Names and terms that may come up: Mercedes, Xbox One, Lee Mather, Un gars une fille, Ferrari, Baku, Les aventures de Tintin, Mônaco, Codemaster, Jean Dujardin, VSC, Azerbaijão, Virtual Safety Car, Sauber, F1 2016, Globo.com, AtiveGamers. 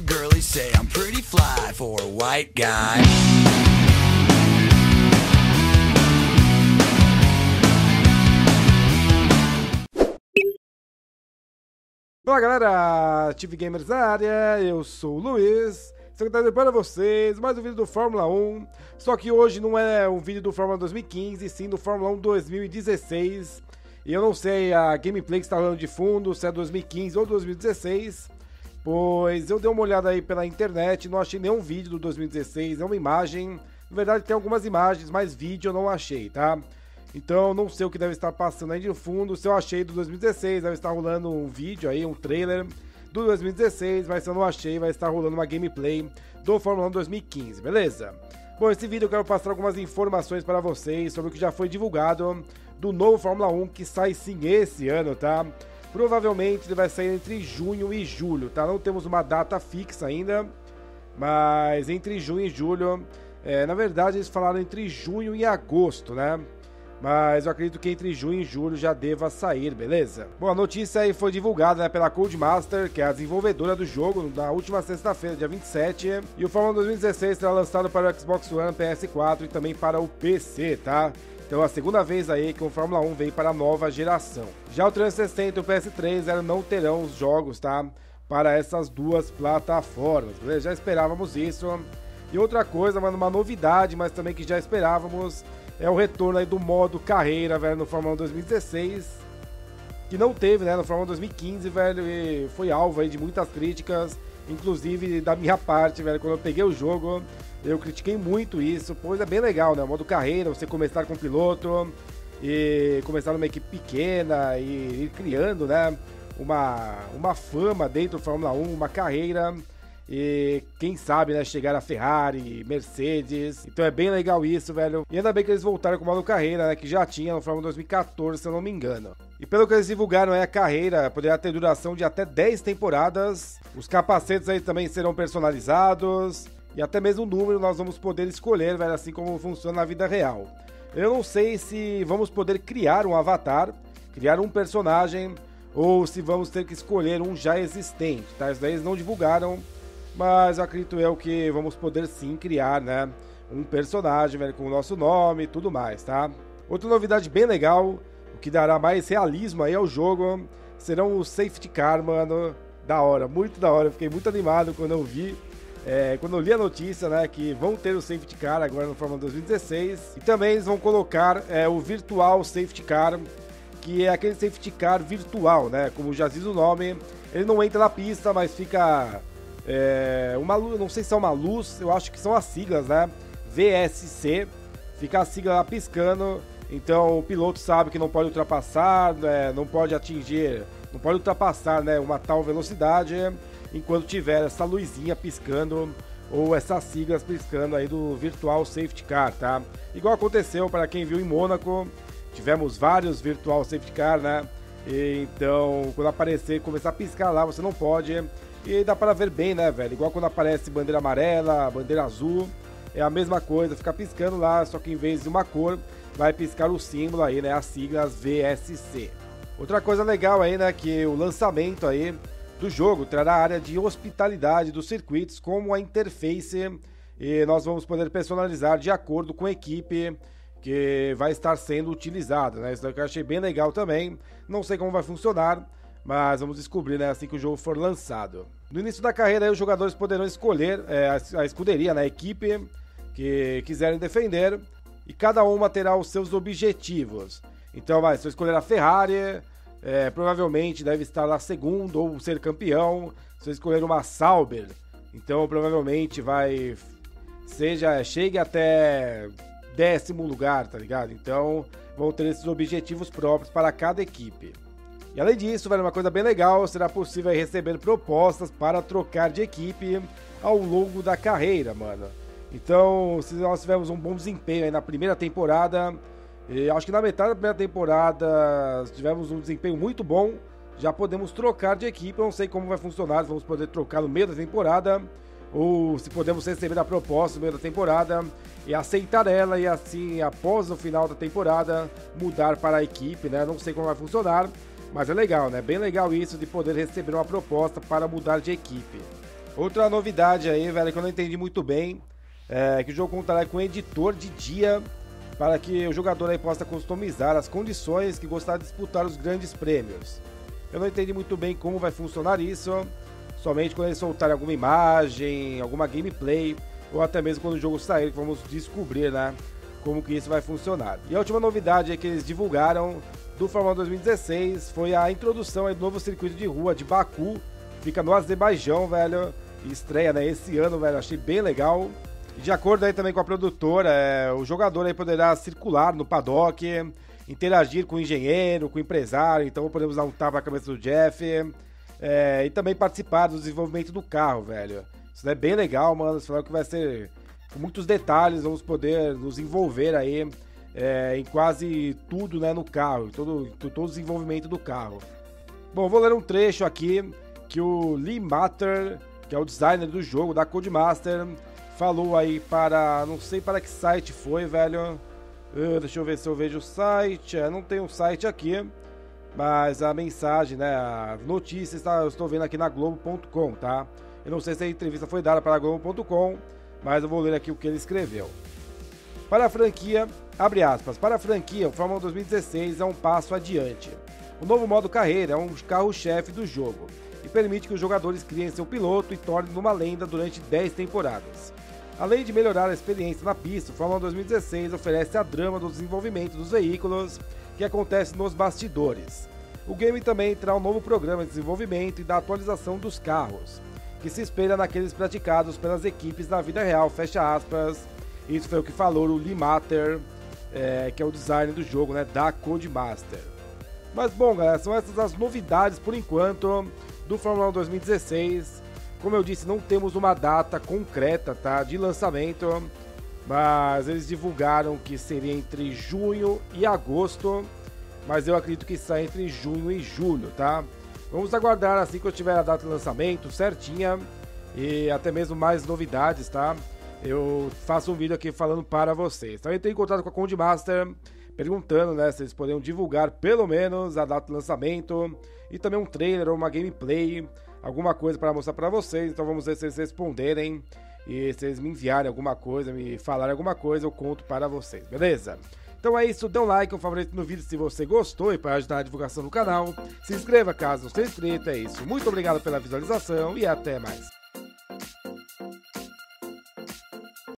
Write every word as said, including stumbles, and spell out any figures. the girlies say I'm pretty fly for a white guy. Olá galera, AtiveGamers na área, eu sou o Luiz, estou trazendo para vocês mais um vídeo do Fórmula um, só que hoje não é um vídeo do Fórmula dois mil e quinze, sim do Fórmula um dois mil e dezesseis, e eu não sei a gameplay que está rolando de fundo, se é dois mil e quinze ou dois mil e dezesseis, pois eu dei uma olhada aí pela internet, não achei nenhum vídeo do dois mil e dezesseis, nenhuma imagem, na verdade tem algumas imagens, mas vídeo eu não achei, tá? Então, não sei o que deve estar passando aí de fundo. Se eu achei do dois mil e dezesseis, deve estar rolando um vídeo aí, um trailer do dois mil e dezesseis, mas se eu não achei, vai estar rolando uma gameplay do Fórmula um dois mil e quinze, beleza? Bom, esse vídeo eu quero passar algumas informações para vocês sobre o que já foi divulgado do novo Fórmula um, que sai sim esse ano, tá? Provavelmente ele vai sair entre junho e julho, tá? Não temos uma data fixa ainda, mas entre junho e julho, é, na verdade eles falaram entre junho e agosto, né? Mas eu acredito que entre junho e julho já deva sair, beleza? Bom, a notícia aí foi divulgada, né, pela Codemaster, que é a desenvolvedora do jogo, na última sexta-feira, dia vinte e sete. E o Fórmula dois mil e dezesseis será lançado para o Xbox One, P S quatro e também para o P C, tá? Então é a segunda vez aí que o Fórmula um vem para a nova geração. Já o trezentos e sessenta e o P S três não terão os jogos, tá? Para essas duas plataformas, beleza? Já esperávamos isso. E outra coisa, mano, uma novidade, mas também que já esperávamos, é o retorno aí do modo carreira, velho, no Fórmula um dois mil e dezesseis, que não teve, né, no Fórmula um dois mil e quinze, velho, e foi alvo aí de muitas críticas, inclusive da minha parte, velho, quando eu peguei o jogo, eu critiquei muito isso, pois é bem legal, né, o modo carreira, você começar com o piloto, e começar numa equipe pequena, e ir criando, né, uma, uma fama dentro do Fórmula um, uma carreira, e quem sabe, né, chegar a Ferrari, Mercedes, então é bem legal isso, velho. E ainda bem que eles voltaram com o modo carreira, né, que já tinha no Fórmula dois mil e quatorze, se eu não me engano. E pelo que eles divulgaram, né, a carreira poderá ter duração de até dez temporadas, os capacetes aí também serão personalizados, e até mesmo o número nós vamos poder escolher, velho, assim como funciona na vida real. Eu não sei se vamos poder criar um avatar, criar um personagem, ou se vamos ter que escolher um já existente, tá? Isso daí eles não divulgaram, mas acredito eu que vamos poder sim criar, né, um personagem, velho, com o nosso nome e tudo mais, tá? Outra novidade bem legal, o que dará mais realismo aí ao jogo, serão os safety car, mano, da hora, muito da hora, eu fiquei muito animado quando eu vi, é, quando eu li a notícia, né, que vão ter o safety car agora no Fórmula dois mil e dezesseis, e também eles vão colocar é, o virtual safety car, que é aquele safety car virtual, né, como já diz o nome, ele não entra na pista, mas fica... É, uma luz, não sei se é uma luz, eu acho que são as siglas, né? V S C, fica a sigla lá piscando, então o piloto sabe que não pode ultrapassar, né? Não pode atingir, não pode ultrapassar, né, uma tal velocidade enquanto tiver essa luzinha piscando ou essas siglas piscando aí do Virtual Safety Car, tá? Igual aconteceu para quem viu em Mônaco, tivemos vários Virtual Safety Car, né? E, então quando aparecer e começar a piscar lá, você não pode. E dá para ver bem, né, velho? Igual quando aparece bandeira amarela, bandeira azul, é a mesma coisa, fica piscando lá, só que em vez de uma cor, vai piscar o símbolo aí, né, as siglas V S C. Outra coisa legal aí, né, que o lançamento aí do jogo trará a área de hospitalidade dos circuitos como a interface, e nós vamos poder personalizar de acordo com a equipe que vai estar sendo utilizada, né? Isso daqui eu achei bem legal também, não sei como vai funcionar, mas vamos descobrir, né, assim que o jogo for lançado. No início da carreira, aí, os jogadores poderão escolher é, a escuderia, né, a equipe que quiserem defender, e cada uma terá os seus objetivos. Então, vai, se eu escolher a Ferrari, é, provavelmente deve estar lá segundo ou ser campeão. Se eu escolher uma Sauber, então provavelmente vai seja chegue até décimo lugar, tá ligado? Então, vão ter esses objetivos próprios para cada equipe. E além disso, velho, uma coisa bem legal, será possível receber propostas para trocar de equipe ao longo da carreira, mano. Então, se nós tivermos um bom desempenho aí na primeira temporada, e acho que na metade da primeira temporada, se tivermos um desempenho muito bom, já podemos trocar de equipe. Eu não sei como vai funcionar, se vamos poder trocar no meio da temporada, ou se podemos receber a proposta no meio da temporada e aceitar ela, e assim, após o final da temporada, mudar para a equipe, né? Não sei como vai funcionar. Mas é legal, né? Bem legal isso de poder receber uma proposta para mudar de equipe. Outra novidade aí, velho, que eu não entendi muito bem, é que o jogo contará com um editor de dia para que o jogador aí possa customizar as condições que gostar de disputar os grandes prêmios. Eu não entendi muito bem como vai funcionar isso, somente quando eles soltarem alguma imagem, alguma gameplay, ou até mesmo quando o jogo sair, que vamos descobrir, né, como que isso vai funcionar. E a última novidade aí que eles divulgaram do Fórmula dois mil e dezesseis foi a introdução aí do novo circuito de rua de Baku, fica no Azerbaijão, velho, e estreia, né, esse ano, velho, achei bem legal. E de acordo aí também com a produtora, é, o jogador aí poderá circular no paddock, interagir com o engenheiro, com o empresário, então podemos dar um tapa na cabeça do Jeff, é, e também participar do desenvolvimento do carro, velho. Isso é bem legal, mano. Eles falaram que vai ser com muitos detalhes, vamos poder nos envolver aí é, em quase tudo, né, no carro, todo, todo o desenvolvimento do carro. Bom, vou ler um trecho aqui que o Lee Mather, que é o designer do jogo da Codemaster, falou aí para, não sei para que site foi, velho. Uh, deixa eu ver se eu vejo o site. Eu não tem um site aqui, mas a mensagem, né, a notícia está, eu estou vendo aqui na Globo ponto com, tá? Eu não sei se a entrevista foi dada para Globo ponto com, mas eu vou ler aqui o que ele escreveu. Para a franquia, abre aspas, para a franquia, o Fórmula dois mil e dezesseis é um passo adiante. O novo modo carreira é um carro-chefe do jogo e permite que os jogadores criem seu piloto e tornem uma lenda durante dez temporadas. Além de melhorar a experiência na pista, o Fórmula dois mil e dezesseis oferece a drama do desenvolvimento dos veículos que acontece nos bastidores. O game também terá um novo programa de desenvolvimento e da atualização dos carros, que se espelha naqueles praticados pelas equipes na vida real, fecha aspas. Isso foi o que falou o Lee Mather, é, que é o design do jogo, né, da Codemaster. Mas bom, galera, são essas as novidades por enquanto do Fórmula dois mil e dezesseis. Como eu disse, não temos uma data concreta, tá, de lançamento, mas eles divulgaram que seria entre junho e agosto, mas eu acredito que sai entre junho e julho, tá? Vamos aguardar assim que eu tiver a data de lançamento certinha e até mesmo mais novidades, tá? Eu faço um vídeo aqui falando para vocês. Então eu entrei em contato com a Codemaster perguntando, né, se eles poderiam divulgar pelo menos a data de lançamento e também um trailer ou uma gameplay, alguma coisa para mostrar para vocês. Então vamos ver se eles responderem e se eles me enviarem alguma coisa, me falarem alguma coisa, eu conto para vocês, beleza? Então é isso, dê um like, um favorito no vídeo se você gostou e para ajudar a divulgação do canal. Se inscreva caso não seja inscrito, é isso. Muito obrigado pela visualização e até mais.